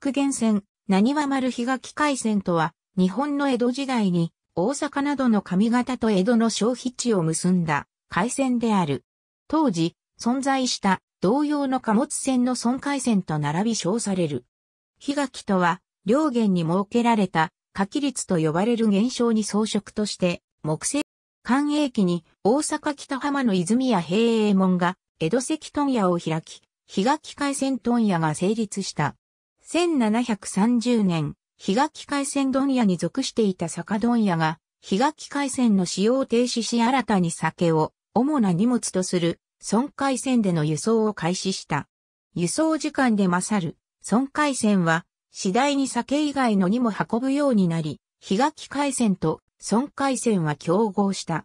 福源線、難波丸東海線とは、日本の江戸時代に、大阪などの上方と江戸の消費地を結んだ、海線である。当時、存在した、同様の貨物線の損海線と並び称される。東とは、両舷に設けられた、花器律と呼ばれる現象に装飾として、木製。寛永期に、大阪北浜の泉屋平右衛門が、江戸関問屋を開き、東海線問屋が成立した。1730年、東海線問屋に属していた酒問屋が、東海線の使用を停止し新たに酒を、主な荷物とする、損海線での輸送を開始した。輸送時間で勝る、損海線は、次第に酒以外の荷も運ぶようになり、東海線と損海線は競合した。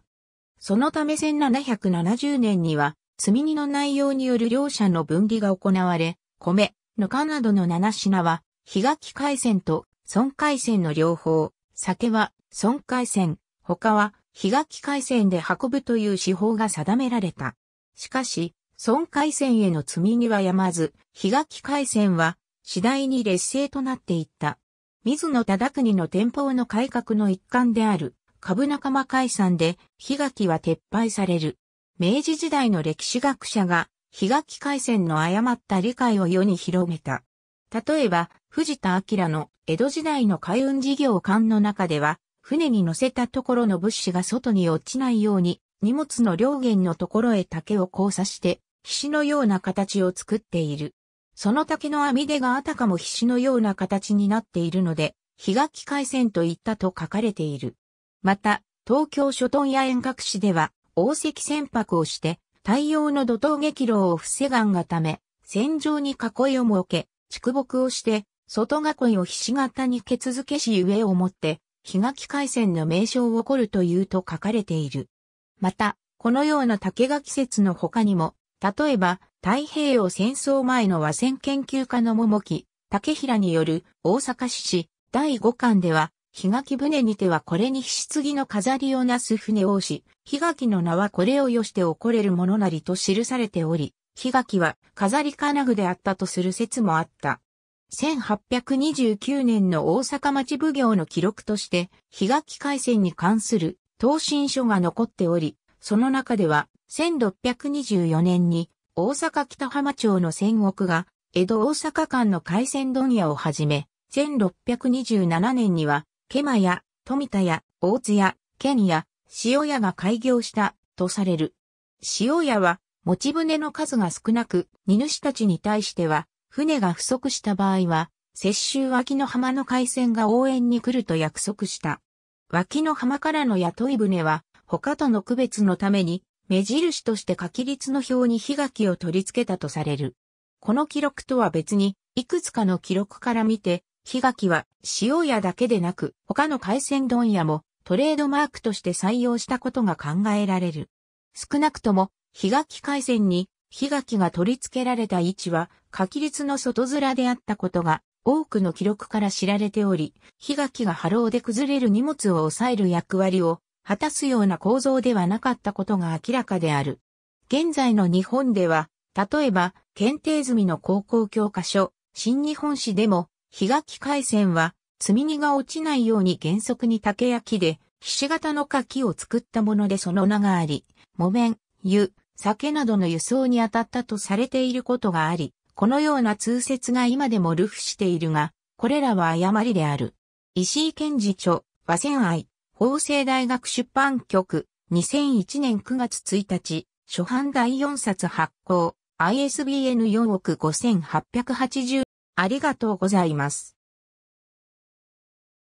そのため1770年には、積荷の内容による両者の分離が行われ、米、ぬかなどの7品は、東海線と損海線の両方、酒は損海線、他は東海線で運ぶという手法が定められた。しかし、損海線への積荷はやまず、東海線は次第に劣勢となっていった。水野忠邦の天保の改革の一環である、株仲間解散で、東は撤廃される。明治時代の歴史学者が、東海線の誤った理解を世に広めた。例えば、藤田明の江戸時代の海運事業観の中では、船に乗せたところの物資が外に落ちないように、荷物の両舷のところへ竹を交差して、菱のような形を作っている。その竹の網出があたかも菱のような形になっているので、東海線と言ったと書かれている。また、東京諸問屋遠隔市では、大関船舶をして、太陽の怒涛激浪を防がんがため、船上に囲いを設け、竹木をして、外囲いを菱形にけ続けし上をもって、東海線の名称を取るというと書かれている。また、このような竹が季節の他にも、例えば、太平洋戦争前の和戦研究家の桃木竹平による大阪市史第5巻では、東船にてはこれに棺の飾りをなす船多し、東の名はこれをよしておこれるものなりと記されており、東は飾り金具であったとする説もあった。1829年の大阪町奉行の記録として、東海線に関する答申書が残っており、その中では1624年に大阪北浜町の千石が江戸大阪間の海線問屋をはじめ、1627年には、毛馬屋、富田屋、大津屋、剣屋、塩屋が開業した、とされる。塩屋は、持ち船の数が少なく、荷主たちに対しては、船が不足した場合は、接収脇の浜の海船が応援に来ると約束した。脇の浜からの雇い船は、他との区別のために、目印として花器律の表に東を取り付けたとされる。この記録とは別に、いくつかの記録から見て、東は塩屋だけでなく他の海鮮問屋もトレードマークとして採用したことが考えられる。少なくとも東海線に東が取り付けられた位置は花器律の外面であったことが多くの記録から知られており、東が波浪で崩れる荷物を抑える役割を果たすような構造ではなかったことが明らかである。現在の日本では、例えば検定済みの高校教科書、新日本史でも東海線は、積荷が落ちないように原則に竹や木で、ひし形の花器を作ったものでその名があり、木綿、湯、酒などの輸送に当たったとされていることがあり、このような通説が今でも流布しているが、これらは誤りである。石井賢治著、和戦愛、法政大学出版局、2001年9月1日、初版第4冊発行、ISBN45880。ありがとうございます。